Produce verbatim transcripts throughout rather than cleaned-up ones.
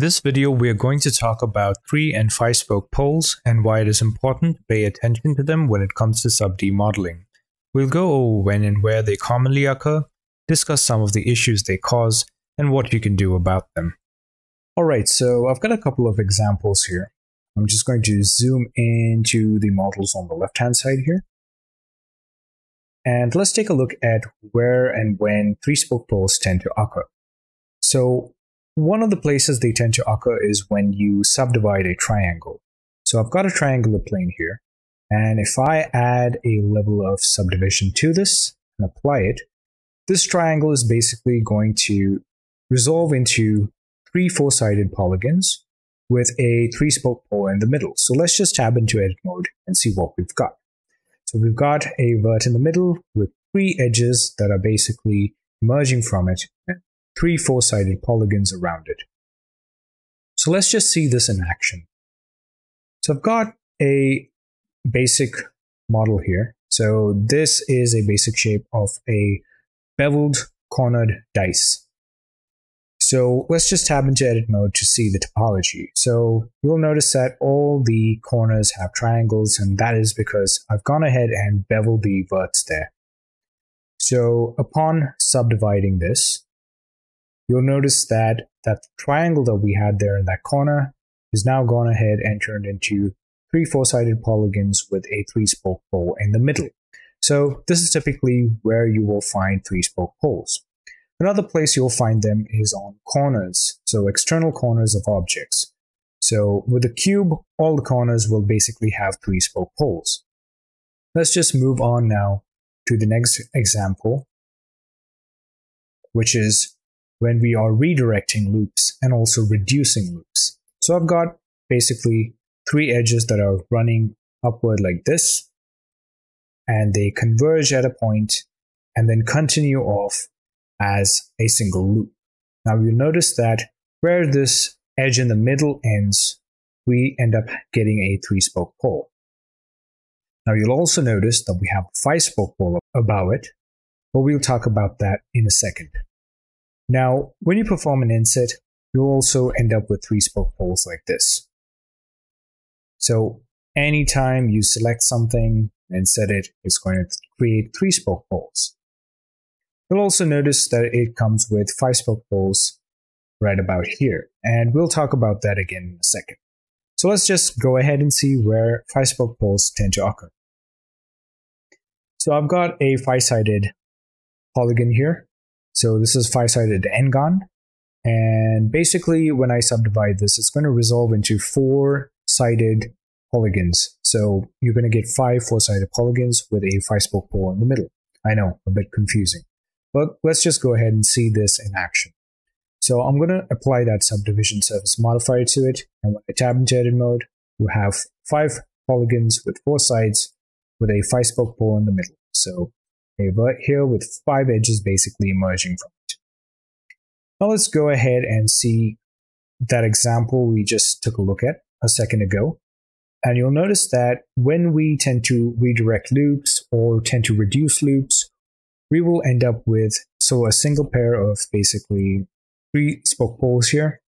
In this video, we are going to talk about three and five spoke poles and why it is important to pay attention to them when it comes to sub-D modeling. We'll go over when and where they commonly occur, discuss some of the issues they cause, and what you can do about them. Alright, so I've got a couple of examples here. I'm just going to zoom into the models on the left-hand side here. And let's take a look at where and when three-spoke poles tend to occur. So one of the places they tend to occur is when you subdivide a triangle. So I've got a triangular plane here, and if I add a level of subdivision to this and apply it, this triangle is basically going to resolve into three four-sided polygons with a three-spoke pole in the middle. So let's just tab into edit mode and see what we've got. So we've got a vert in the middle with three edges that are basically merging from it, and three four-sided polygons around it. So let's just see this in action. So I've got a basic model here. So this is a basic shape of a beveled cornered dice. So let's just tab into edit mode to see the topology. So you'll notice that all the corners have triangles, and that is because I've gone ahead and beveled the verts there. So upon subdividing this, you'll notice that that triangle that we had there in that corner is now gone ahead and turned into three four-sided polygons with a three-spoke pole in the middle. So this is typically where you will find three-spoke poles. Another place you'll find them is on corners, so external corners of objects. So with a cube, all the corners will basically have three-spoke poles. Let's just move on now to the next example, which is when we are redirecting loops and also reducing loops. So I've got basically three edges that are running upward like this, and they converge at a point and then continue off as a single loop. Now you'll notice that where this edge in the middle ends, we end up getting a three-spoke pole. Now you'll also notice that we have a five-spoke pole above it, but we'll talk about that in a second. Now, when you perform an inset, you'll also end up with three-spoke poles like this. So anytime you select something and set it, it's going to create three-spoke poles. You'll also notice that it comes with five-spoke poles right about here, and we'll talk about that again in a second. So let's just go ahead and see where five-spoke poles tend to occur. So I've got a five-sided polygon here. So this is five-sided n-gon, and basically when I subdivide this, it's going to resolve into four-sided polygons. So you're going to get five four-sided polygons with a five-spoke pole in the middle. I know, a bit confusing. But let's just go ahead and see this in action. So I'm going to apply that subdivision surface modifier to it, and when I tab into edit mode, you have five polygons with four sides with a five-spoke pole in the middle. So a vert here with five edges basically emerging from it. Now let's go ahead and see that example we just took a look at a second ago. And you'll notice that when we tend to redirect loops or tend to reduce loops, we will end up with so a single pair of basically three spoke poles here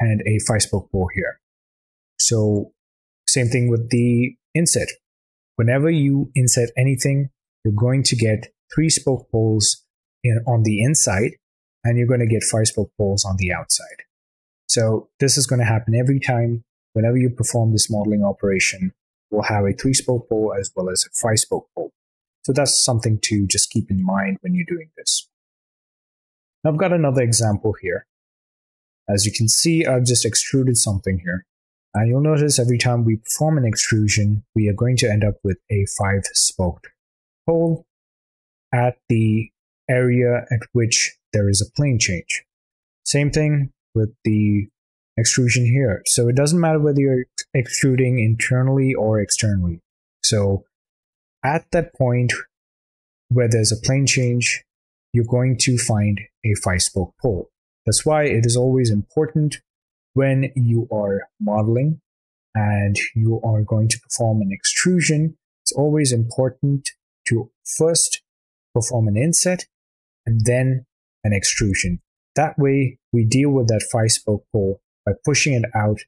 and a five spoke pole here. So same thing with the inset. Whenever you inset anything, you're going to get three spoke poles in, on the inside, and you're going to get five spoke poles on the outside. So this is going to happen every time. Whenever you perform this modeling operation, we'll have a three spoke pole as well as a five spoke pole. So that's something to just keep in mind when you're doing this. Now I've got another example here. As you can see, I've just extruded something here. And you'll notice every time we perform an extrusion, we are going to end up with a five-spoked pole at the area at which there is a plane change. Same thing with the extrusion here. So it doesn't matter whether you're extruding internally or externally. So at that point where there's a plane change, you're going to find a five-spoke pole. That's why it is always important when you are modeling and you are going to perform an extrusion, it's always important to first perform an inset and then an extrusion. That way we deal with that five-spoke pole by pushing it out,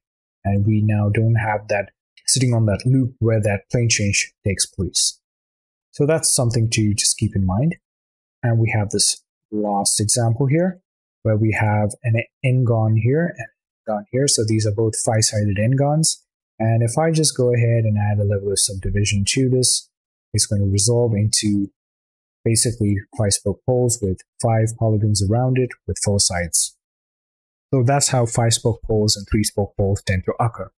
and we now don't have that sitting on that loop where that plane change takes place. So that's something to just keep in mind. And we have this last example here where we have an n-gon here and n-gon here. So these are both five-sided n-gons. And if I just go ahead and add a level of subdivision to this, it's going to resolve into basically five-spoke poles with five polygons around it with four sides. So that's how five-spoke poles and three-spoke poles tend to occur.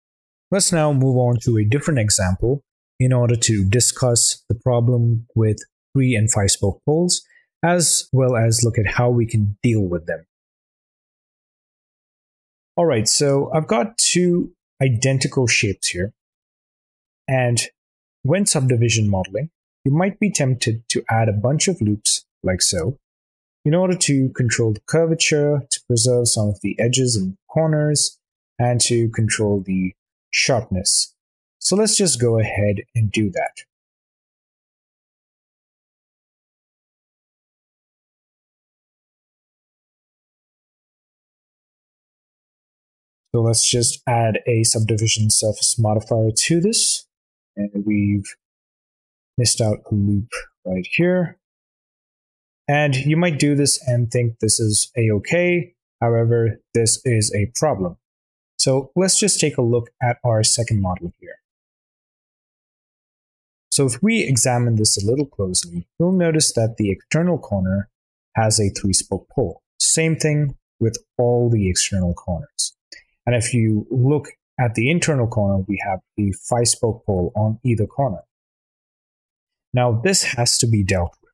Let's now move on to a different example in order to discuss the problem with three and five-spoke poles, as well as look at how we can deal with them. All right, so I've got two identical shapes here. And when subdivision modeling, you might be tempted to add a bunch of loops, like so, in order to control the curvature, to preserve some of the edges and corners, and to control the sharpness. So let's just go ahead and do that. So let's just add a subdivision surface modifier to this, and we've missed out a loop right here. And you might do this and think this is a-okay, however, this is a problem. So let's just take a look at our second model here. So if we examine this a little closely, you'll notice that the external corner has a three-spoke pole. Same thing with all the external corners. And if you look at the internal corner, we have a five-spoke pole on either corner. Now this has to be dealt with.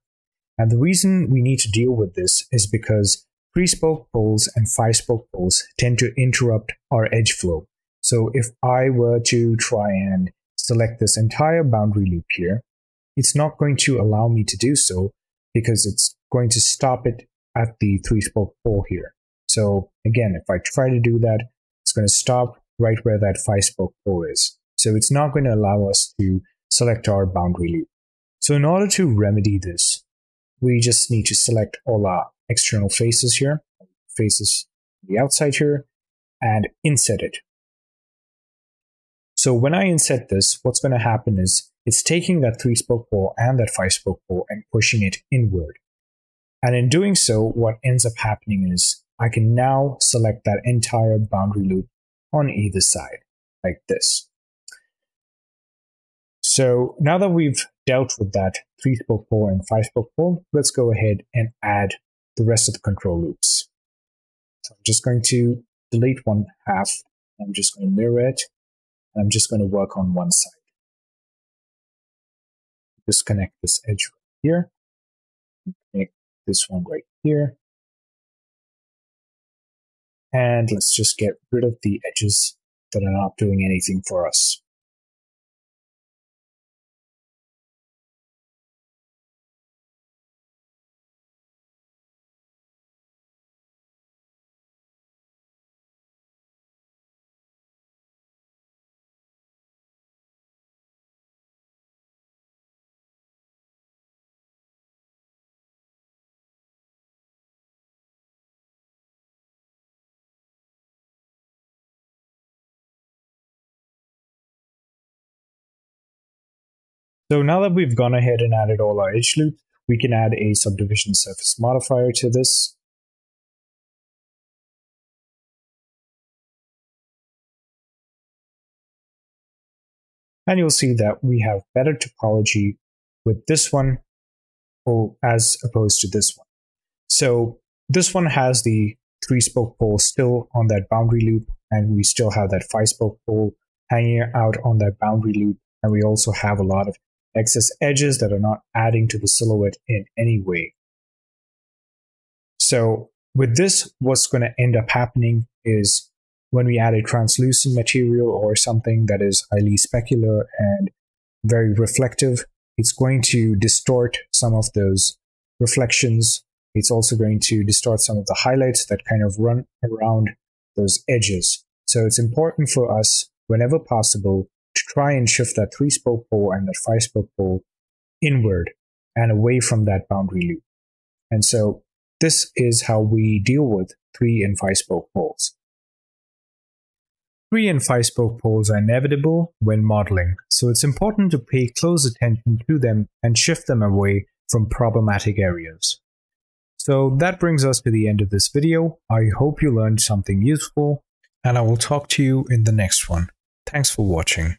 And the reason we need to deal with this is because three-spoke poles and five-spoke poles tend to interrupt our edge flow. So if I were to try and select this entire boundary loop here, it's not going to allow me to do so because it's going to stop it at the three-spoke pole here. So again, if I try to do that, it's going to stop right where that five-spoke pole is. So it's not going to allow us to select our boundary loop. So in order to remedy this, we just need to select all our external faces here, faces on the outside here, and inset it. So when I inset this, what's going to happen is it's taking that three-spoke pole and that five-spoke pole and pushing it inward. And in doing so, what ends up happening is I can now select that entire boundary loop on either side, like this. So now that we've dealt with that three-spoke pole and five-spoke pole, let's go ahead and add the rest of the control loops. So I'm just going to delete one half, I'm just going to mirror it, and I'm just going to work on one side. Disconnect this edge right here, make this one right here, and let's just get rid of the edges that are not doing anything for us. So now that we've gone ahead and added all our edge loops, we can add a subdivision surface modifier to this. And you'll see that we have better topology with this one or as opposed to this one. So this one has the three-spoke pole still on that boundary loop, and we still have that five-spoke pole hanging out on that boundary loop, and we also have a lot of excess edges that are not adding to the silhouette in any way. So with this, what's going to end up happening is when we add a translucent material or something that is highly specular and very reflective, it's going to distort some of those reflections. It's also going to distort some of the highlights that kind of run around those edges. So it's important for us, whenever possible, to try and shift that three-spoke pole and that five-spoke pole inward and away from that boundary loop. And so this is how we deal with three and five-spoke poles. Three and five spoke poles are inevitable when modeling, so it's important to pay close attention to them and shift them away from problematic areas. So that brings us to the end of this video. I hope you learned something useful, and I will talk to you in the next one. Thanks for watching.